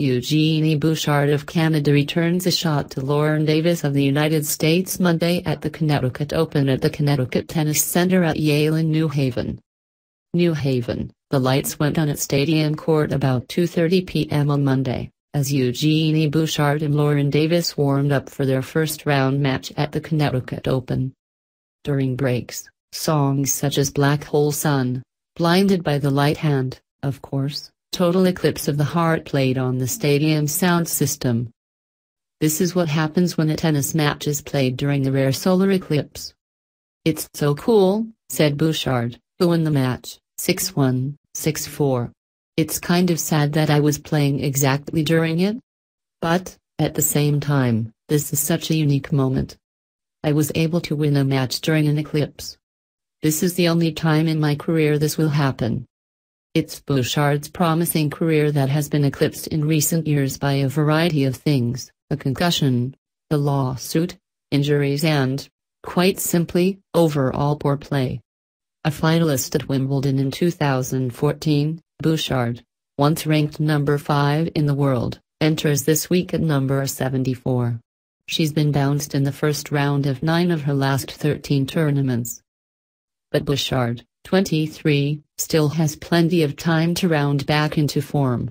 Eugenie Bouchard of Canada returns a shot to Lauren Davis of the United States Monday at the Connecticut Open at the Connecticut Tennis Center at Yale in New Haven. New Haven, the lights went on at Stadium Court about 2:30 p.m. on Monday, as Eugenie Bouchard and Lauren Davis warmed up for their first round match at the Connecticut Open. During breaks, songs such as Black Hole Sun, Blinded by the Light Hand, of course, Total Eclipse of the Heart played on the stadium sound system. This is what happens when a tennis match is played during the rare solar eclipse. "It's so cool," said Bouchard, who won the match, 6-1, 6-4. "It's kind of sad that I was playing exactly during it. But, at the same time, this is such a unique moment. I was able to win a match during an eclipse. This is the only time in my career this will happen." It's Bouchard's promising career that has been eclipsed in recent years by a variety of things: a concussion, the lawsuit, injuries and, quite simply, overall poor play. A finalist at Wimbledon in 2014, Bouchard, once ranked number 5 in the world, enters this week at number 74. She's been bounced in the first round of 9 of her last 13 tournaments. But Bouchard, 23, still has plenty of time to round back into form.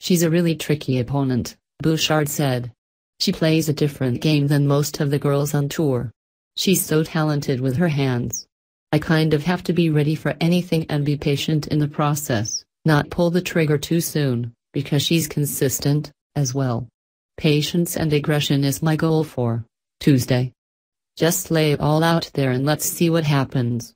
"She's a really tricky opponent," Bouchard said. "She plays a different game than most of the girls on tour. She's so talented with her hands. I kind of have to be ready for anything and be patient in the process, not pull the trigger too soon, because she's consistent, as well. Patience and aggression is my goal for Tuesday. Just lay it all out there and let's see what happens."